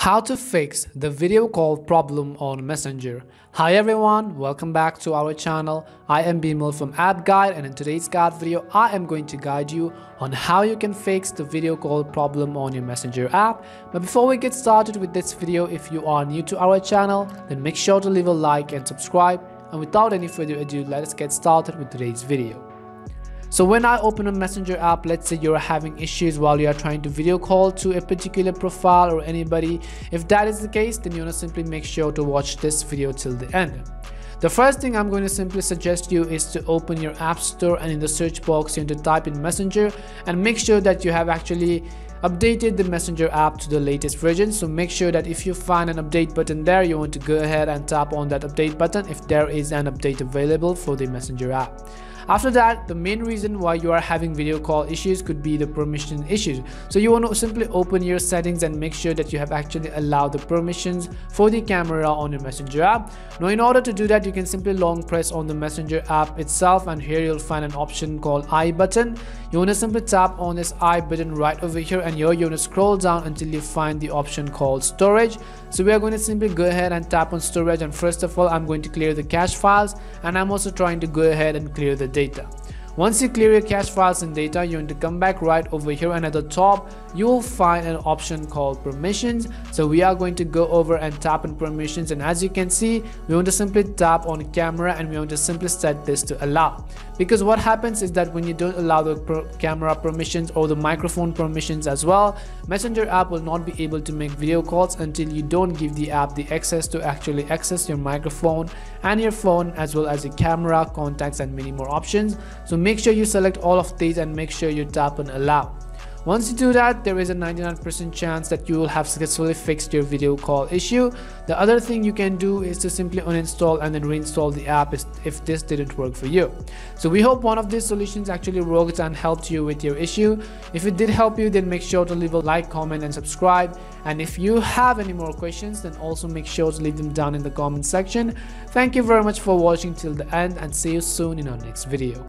How to fix the video call problem on Messenger. Hi everyone, welcome back to our channel. I am Bimal from App Guide, and in today's guide video I am going to guide you on how you can fix the video call problem on your Messenger app. But before we get started with this video, if you are new to our channel, then make sure to leave a like and subscribe, and without any further ado, let us get started with today's video. So when I open a Messenger app, let's say you're having issues while you are trying to video call to a particular profile or anybody. If that is the case, then you want to simply make sure to watch this video till the end. The first thing I'm going to simply suggest you is to open your app store, and in the search box you need to type in Messenger, and make sure that you have actually updated the Messenger app to the latest version. So make sure that if you find an update button there, you want to go ahead and tap on that update button if there is an update available for the Messenger app. After that, the main reason why you are having video call issues could be the permission issues. So you want to simply open your settings and make sure that you have actually allowed the permissions for the camera on your Messenger app. Now in order to do that, you can simply long press on the Messenger app itself, and here you'll find an option called I button. You want to simply tap on this I button right over here, and here you want to scroll down until you find the option called storage. So we are going to simply go ahead and tap on storage, and first of all I'm going to clear the cache files, and I'm also trying to go ahead and clear the data. Once you clear your cache files and data, you want to come back right over here, and at the top you'll find an option called permissions. So we are going to go over and tap on permissions, and as you can see, we want to simply tap on camera, and we want to simply set this to allow, because what happens is that when you don't allow the camera permissions or the microphone permissions as well, Messenger app will not be able to make video calls until you don't give the app the access to actually access your microphone and your phone, as well as your camera, contacts, and many more options. So make sure you select all of these and make sure you tap on allow. Once you do that, there is a 99% chance that you will have successfully fixed your video call issue. The other thing you can do is to simply uninstall and then reinstall the app if this didn't work for you. So we hope one of these solutions actually worked and helped you with your issue. If it did help you, then make sure to leave a like, comment, and subscribe. And if you have any more questions, then also make sure to leave them down in the comment section. Thank you very much for watching till the end, and see you soon in our next video.